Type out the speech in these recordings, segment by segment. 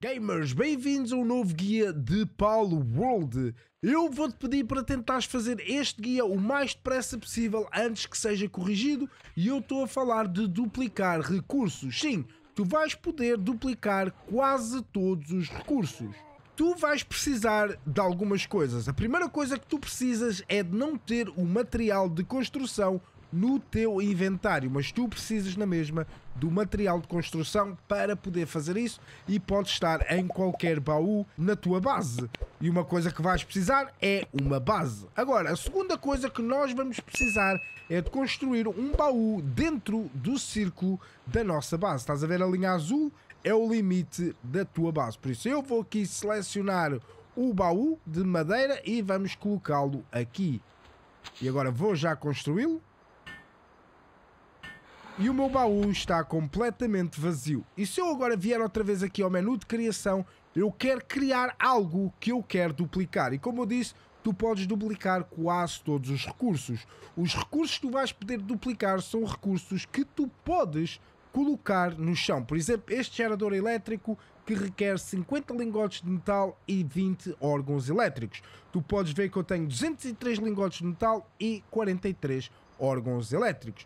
Gamers, bem-vindos a um novo guia de Palworld. Eu vou-te pedir para tentares fazer este guia o mais depressa possível antes que seja corrigido, e eu estou a falar de duplicar recursos. Sim, tu vais poder duplicar quase todos os recursos. Tu vais precisar de algumas coisas. A primeira coisa que tu precisas é de não ter o material de construção no teu inventário, mas tu precisas na mesma do material de construção para poder fazer isso, e pode estar em qualquer baú na tua base. E uma coisa que vais precisar é uma base. Agora, a segunda coisa que nós vamos precisar é de construir um baú dentro do círculo da nossa base. Estás a ver a linha azul? É o limite da tua base. Por isso eu vou aqui selecionar o baú de madeira e vamos colocá-lo aqui. E agora vou já construí-lo. E o meu baú está completamente vazio. E se eu agora vier outra vez aqui ao menu de criação, eu quero criar algo que eu quero duplicar. E como eu disse, tu podes duplicar quase todos os recursos. Os recursos que tu vais poder duplicar são recursos que tu podes colocar no chão. Por exemplo, este gerador elétrico que requer 50 lingotes de metal e 20 órgãos elétricos. Tu podes ver que eu tenho 203 lingotes de metal e 43 órgãos elétricos.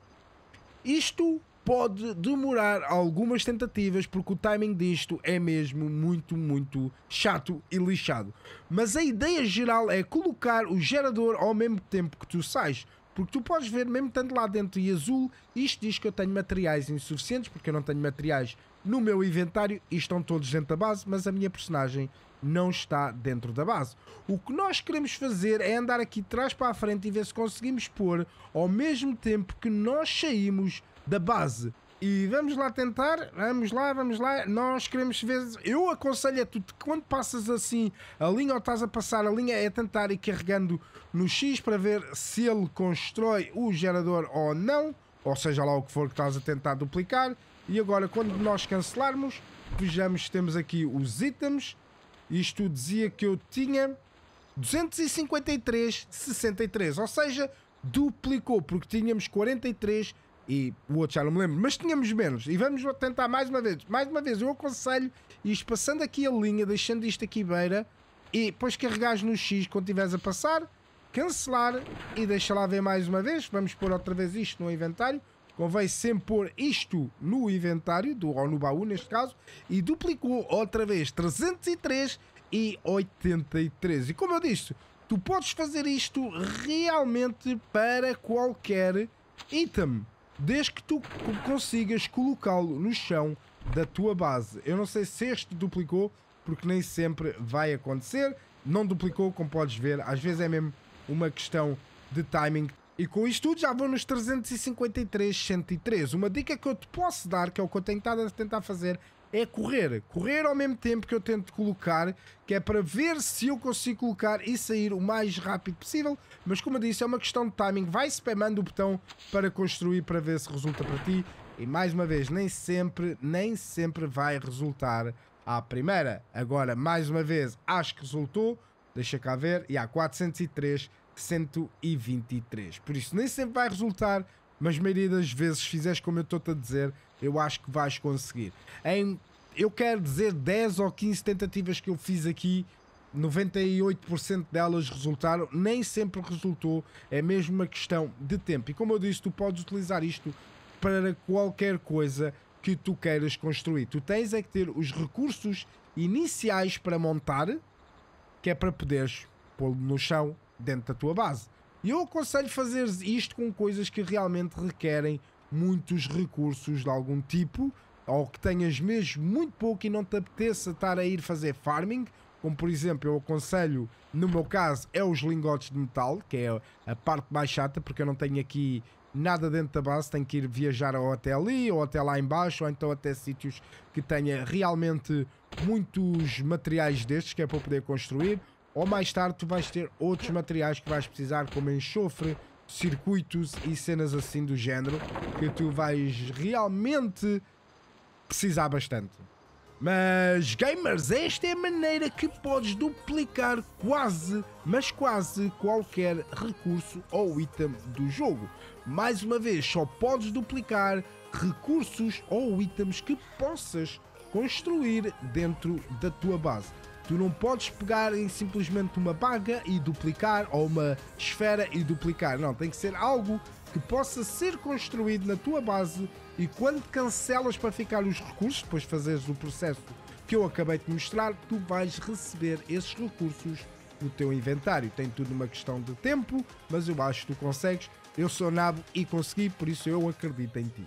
Isto pode demorar algumas tentativas, porque o timing disto é mesmo muito chato e lixado. Mas a ideia geral é colocar o gerador ao mesmo tempo que tu sais, porque tu podes ver, mesmo estando lá dentro e azul, isto diz que eu tenho materiais insuficientes, porque eu não tenho materiais no meu inventário e estão todos dentro da base, mas a minha personagem não está dentro da base. O que nós queremos fazer é andar aqui de trás para a frente e ver se conseguimos pôr ao mesmo tempo que nós saímos da base. E vamos lá tentar, vamos lá, nós queremos ver, eu aconselho a tu, quando passas assim a linha ou estás a passar a linha, é tentar ir carregando no X para ver se ele constrói o gerador ou não, ou seja lá o que for que estás a tentar duplicar. E agora, quando nós cancelarmos, vejamos, temos aqui os itens. Isto dizia que eu tinha 253,63, ou seja, duplicou, porque tínhamos 43 e o outro já não me lembro, mas tínhamos menos. E vamos tentar mais uma vez. Eu aconselho isto passando aqui a linha, deixando isto aqui beira, e depois carregares no X quando estiveres a passar, cancelar e deixa lá ver mais uma vez. Vamos pôr outra vez isto no inventário. Convém sempre pôr isto no inventário, ou no baú neste caso, e duplicou outra vez 303,83. E como eu disse, tu podes fazer isto realmente para qualquer item, desde que tu consigas colocá-lo no chão da tua base. Eu não sei se este duplicou, porque nem sempre vai acontecer. Não duplicou, como podes ver. Às vezes é mesmo uma questão de timing. E com isto tudo já vou nos 353,103. Uma dica que eu te posso dar, que é o que eu tenho estado a tentar fazer, é correr. Correr ao mesmo tempo que eu tento colocar, que é para ver se eu consigo colocar e sair o mais rápido possível. Mas como eu disse, é uma questão de timing. Vai spamando o botão para construir para ver se resulta para ti. E mais uma vez, nem sempre vai resultar à primeira. Agora, mais uma vez, acho que resultou. Deixa cá ver. E há 403,123. Por isso nem sempre vai resultar, mas a maioria das vezes, se fizeres como eu estou-te a dizer, eu acho que vais conseguir. Eu quero dizer, 10 ou 15 tentativas que eu fiz aqui, 98% delas resultaram. Nem sempre resultou, é mesmo uma questão de tempo. E como eu disse, tu podes utilizar isto para qualquer coisa que tu queiras construir. Tu tens é que ter os recursos iniciais para montar, que é para poderes pô-lo no chão dentro da tua base. E eu aconselho fazer isto com coisas que realmente requerem muitos recursos de algum tipo, ou que tenhas mesmo muito pouco e não te apeteça estar a ir fazer farming, como por exemplo eu aconselho, no meu caso é os lingotes de metal, que é a parte mais chata, porque eu não tenho aqui nada dentro da base, tenho que ir viajar ou até ali, ou até lá embaixo, ou então até sítios que tenha realmente muitos materiais destes, que é para eu poder construir. Ou mais tarde tu vais ter outros materiais que vais precisar, como enxofre, circuitos e cenas assim do género, que tu vais realmente precisar bastante. Mas, gamers, esta é a maneira que podes duplicar quase, mas quase, qualquer recurso ou item do jogo. Mais uma vez, só podes duplicar recursos ou itens que possas construir dentro da tua base. Tu não podes pegar em simplesmente uma baga e duplicar, ou uma esfera e duplicar. Não, tem que ser algo que possa ser construído na tua base, e quando cancelas para ficar os recursos, depois fazeres o processo que eu acabei de mostrar, tu vais receber esses recursos no teu inventário. Tem tudo uma questão de tempo, mas eu acho que tu consegues. Eu sou Nabo e consegui, por isso eu acredito em ti.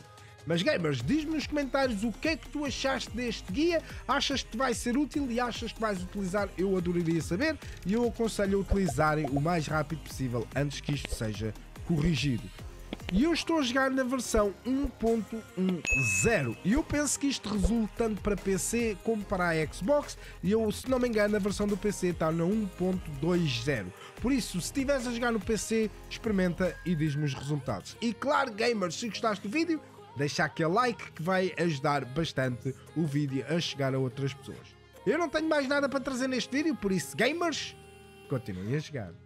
Mas gamers, diz-me nos comentários o que é que tu achaste deste guia, achas que vai ser útil e achas que vais utilizar? Eu adoraria saber e eu aconselho a utilizarem o mais rápido possível antes que isto seja corrigido. E eu estou a jogar na versão 1.10 e eu penso que isto resulta tanto para PC como para a Xbox, e eu, se não me engano, a versão do PC está na 1.20. por isso, se estiveres a jogar no PC, experimenta e diz-me os resultados. E claro, gamers, se gostaste do vídeo, deixa aquele like que vai ajudar bastante o vídeo a chegar a outras pessoas. Eu não tenho mais nada para trazer neste vídeo, por isso, gamers, continuem a jogar.